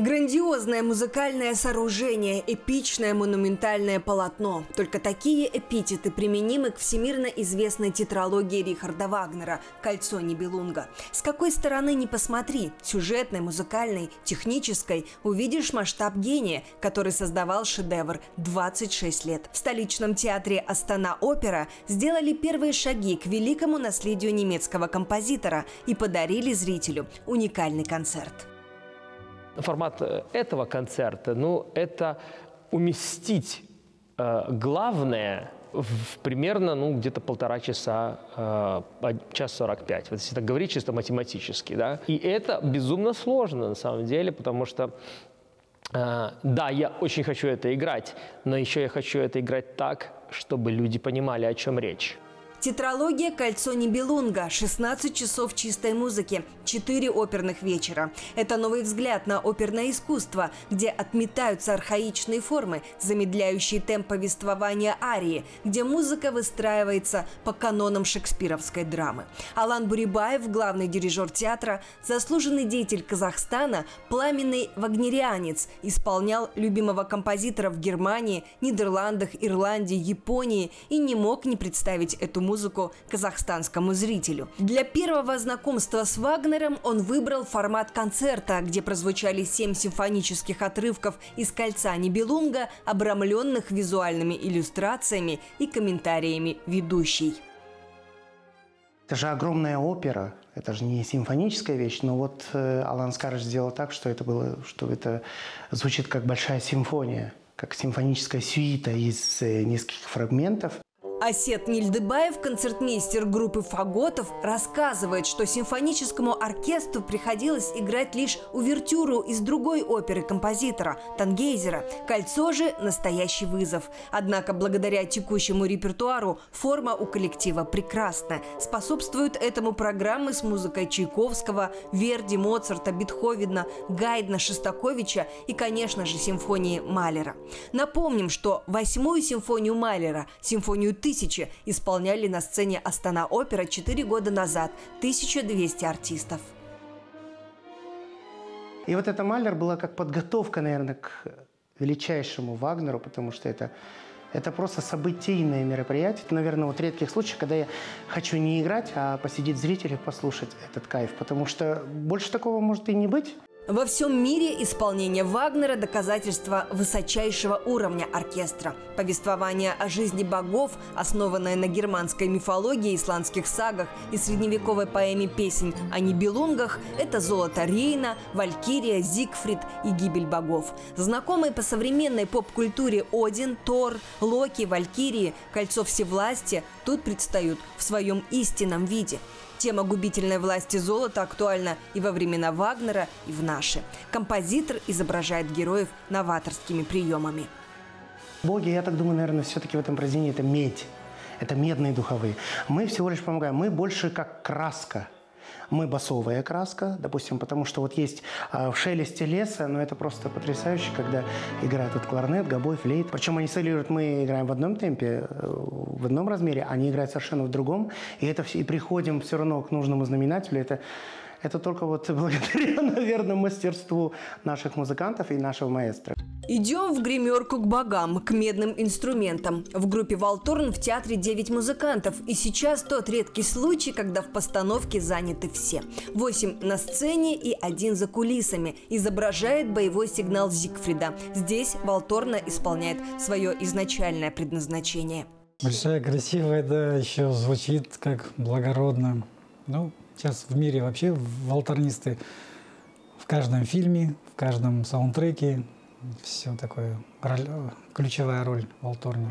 Грандиозное музыкальное сооружение, эпичное монументальное полотно. Только такие эпитеты применимы к всемирно известной тетралогии Рихарда Вагнера «Кольцо Нибелунга». С какой стороны ни посмотри, сюжетной, музыкальной, технической, увидишь масштаб гения, который создавал шедевр 26 лет. В столичном театре Астана-Опера сделали первые шаги к великому наследию немецкого композитора и подарили зрителю уникальный концерт. Формат этого концерта, это уместить главное в примерно, где-то полтора часа, час 45. Вот если так говорить чисто математически, да. И это безумно сложно, на самом деле, потому что, да, я очень хочу это играть, но еще я хочу это играть так, чтобы люди понимали, о чем речь. Тетралогия «Кольцо Нибелунга», 16 часов чистой музыки, 4 оперных вечера. Это новый взгляд на оперное искусство, где отметаются архаичные формы, замедляющие темп повествования арии, где музыка выстраивается по канонам шекспировской драмы. Алан Бурибаев, главный дирижер театра, заслуженный деятель Казахстана, пламенный вагнерианец, исполнял любимого композитора в Германии, Нидерландах, Ирландии, Японии и не мог не представить эту музыку казахстанскому зрителю. Для первого знакомства с Вагнером он выбрал формат концерта, где прозвучали 7 симфонических отрывков из «Кольца Нибелунга», обрамленных визуальными иллюстрациями и комментариями ведущей. Это же огромная опера, это же не симфоническая вещь, но вот Алан Скарыч сделал так, что это звучит как большая симфония, как симфоническая сюита из нескольких фрагментов. Осет Нильдебаев, концертмейстер группы фаготов, рассказывает, что симфоническому оркестру приходилось играть лишь увертюру из другой оперы композитора – Тангейзера. «Кольцо» же – настоящий вызов. Однако благодаря текущему репертуару форма у коллектива прекрасна. Способствуют этому программы с музыкой Чайковского, Верди, Моцарта, Бетховена, Гайдна, Шостаковича и, конечно же, симфонии Малера. Напомним, что 8-ю симфонию Малера, симфонию «Тысячи», исполняли на сцене Астана-Опера 4 года назад 1200 артистов. И вот эта «Малер» была как подготовка, наверное, к величайшему Вагнеру, потому что это просто событийное мероприятие. Это, наверное, вот редких случаев, когда я хочу не играть, а посидеть зрителей, послушать этот кайф, потому что больше такого может и не быть. Во всем мире исполнение Вагнера – доказательство высочайшего уровня оркестра. Повествование о жизни богов, основанное на германской мифологии, исландских сагах и средневековой поэме «Песнь о Нибелунгах» – это золото Рейна, Валькирия, Зигфрид и гибель богов. Знакомые по современной поп-культуре Один, Тор, Локи, Валькирии, Кольцо Всевластия тут предстают в своем истинном виде. Тема губительной власти золота актуальна и во времена Вагнера, и в наши. Композитор изображает героев новаторскими приемами. Боги, я так думаю, наверное, все-таки в этом произведении – это медь. Это медные духовые. Мы всего лишь помогаем. Мы больше как краска. Мы басовая краска, допустим, потому что вот есть в «Шелесте леса», но это просто потрясающе, когда играют вот кларнет, гобой, флейт. Причем они солируют, мы играем в одном темпе, в одном размере, они играют совершенно в другом. И это все, и приходим все равно к нужному знаменателю. Это только вот благодаря, наверное, мастерству наших музыкантов и нашего маэстро. Идем в гримерку к богам, к медным инструментам. В группе «Волторн» в театре 9 музыкантов. И сейчас тот редкий случай, когда в постановке заняты все. 8 на сцене и 1 за кулисами. Изображает боевой сигнал Зигфрида. Здесь «Волторна» исполняет свое изначальное предназначение. Большая, красивая, да, еще звучит как благородно. Сейчас в мире вообще волторнисты в каждом фильме, в каждом саундтреке. Все такое, ключевая роль волторни.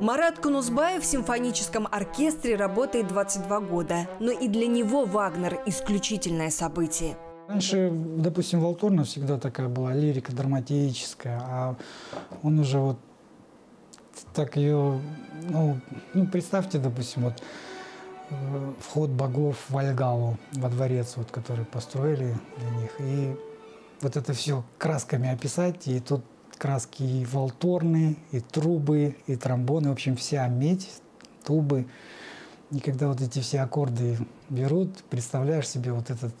Марат Кунузбаев в симфоническом оркестре работает 22 года. Но и для него Вагнер – исключительное событие. Раньше, допустим, волторна всегда такая была лирика драматическая, а он уже вот так ее… представьте, допустим, вот… Вход богов в Вальгаллу, во дворец, вот, который построили для них. И вот это все красками описать. И тут краски и волторны, и трубы, и тромбоны. В общем, вся медь, трубы. И когда вот эти все аккорды берут, представляешь себе вот этот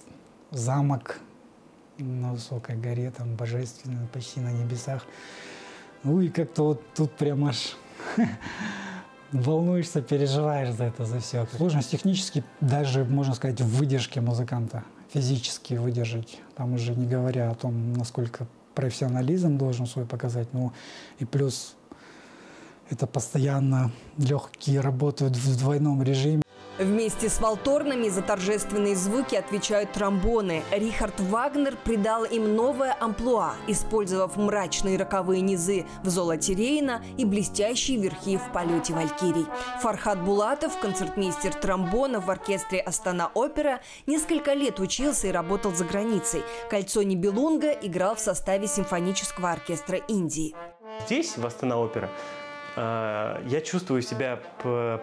замок, на высокой горе, там, божественно, почти на небесах. Ну и как-то вот тут прям аж волнуешься, переживаешь за это, за все. Сложность технически, даже, можно сказать, в выдержке музыканта, физически выдержать. Там уже не говоря о том, насколько профессионализм должен свой показать. Ну и плюс это постоянно легкие работают в двойном режиме. Вместе с валторнами за торжественные звуки отвечают тромбоны. Рихард Вагнер придал им новое амплуа, использовав мрачные роковые низы в золоте Рейна и блестящие верхи в полете валькирий. Фархат Булатов, концертмейстер тромбона в оркестре Астана-Опера, несколько лет учился и работал за границей. «Кольцо Нибелунга» играл в составе симфонического оркестра Индии. Здесь, в Астана-Опера, я чувствую себя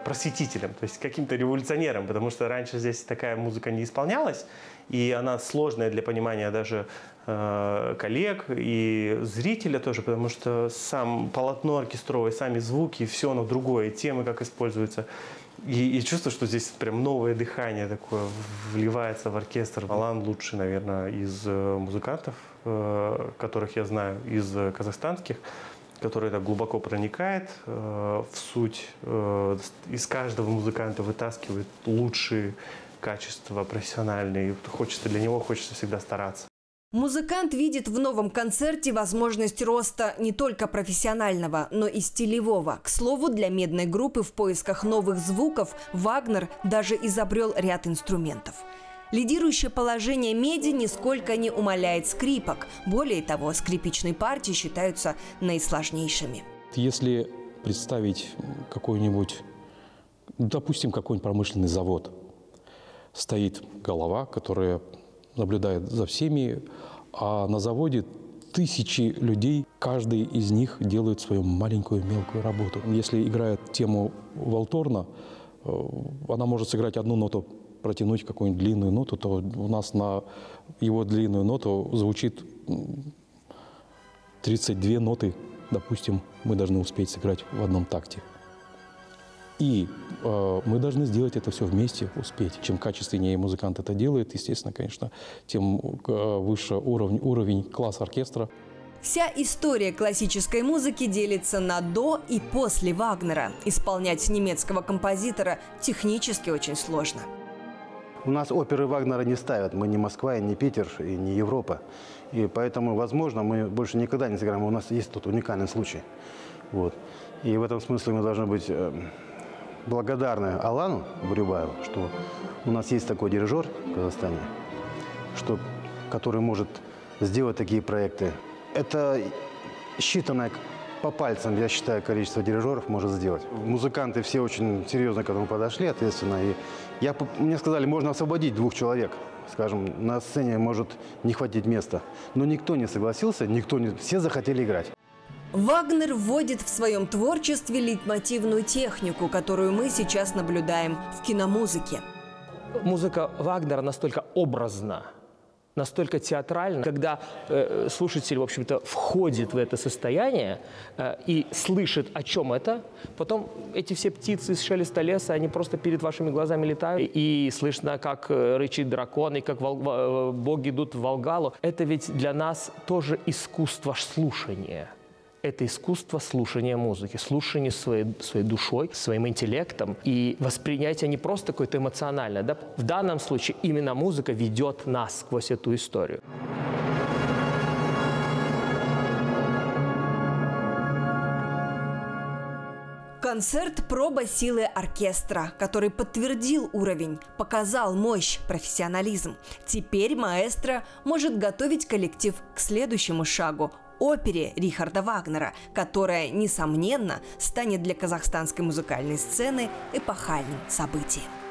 просветителем, то есть каким-то революционером, потому что раньше здесь такая музыка не исполнялась, и она сложная для понимания даже коллег и зрителя тоже, потому что сам полотно оркестровое, сами звуки, все оно другое, темы как используются. И чувствую, что здесь прям новое дыхание такое вливается в оркестр. Алан лучший, наверное, из музыкантов, которых я знаю, из казахстанских, который так глубоко проникает в суть, из каждого музыканта вытаскивает лучшие качества профессиональные. Хочется для него, хочется всегда стараться. Музыкант видит в новом концерте возможность роста не только профессионального, но и стилевого. К слову, для медной группы в поисках новых звуков Вагнер даже изобрел ряд инструментов. Лидирующее положение меди нисколько не умаляет скрипок. Более того, скрипичные партии считаются наисложнейшими. Если представить какой-нибудь, допустим, какой-нибудь промышленный завод, стоит голова, которая наблюдает за всеми, а на заводе тысячи людей, каждый из них делает свою маленькую мелкую работу. Если играет тему валторна, она может сыграть одну ноту, протянуть какую-нибудь длинную ноту, то у нас на его длинную ноту звучит 32 ноты, допустим, мы должны успеть сыграть в одном такте. И мы должны сделать это все вместе, успеть. Чем качественнее музыкант это делает, естественно, конечно, тем выше уровень класс оркестра. Вся история классической музыки делится на до и после Вагнера. Исполнять немецкого композитора технически очень сложно. У нас оперы Вагнера не ставят. Мы не Москва, и не Питер, и не Европа. И поэтому, возможно, мы больше никогда не сыграем. У нас есть тут уникальный случай. Вот. И в этом смысле мы должны быть благодарны Алану Бурибаеву, что у нас есть такой дирижер в Казахстане, который может сделать такие проекты. Это считанное по пальцам, я считаю, количество дирижеров может сделать. Музыканты все очень серьезно к этому подошли, ответственно. И мне сказали, можно освободить двух человек. Скажем, на сцене может не хватить места. Но никто не согласился, все захотели играть. Вагнер вводит в своем творчестве лейтмотивную технику, которую мы сейчас наблюдаем в киномузыке. Музыка Вагнера настолько образна, настолько театрально, когда слушатель, в общем-то, входит в это состояние и слышит, о чем это, потом эти все птицы из шелеста леса, они просто перед вашими глазами летают, и слышно, как рычит дракон, и как боги идут в Волгалу. Это ведь для нас тоже искусство слушания. Это искусство слушания музыки, слушание своей душой, своим интеллектом и воспринятие не просто какое-то эмоциональное. Да? В данном случае именно музыка ведет нас сквозь эту историю. Концерт «Проба силы оркестра», который подтвердил уровень, показал мощь, профессионализм. Теперь маэстро может готовить коллектив к следующему шагу – опере Рихарда Вагнера, которая, несомненно, станет для казахстанской музыкальной сцены эпохальным событием.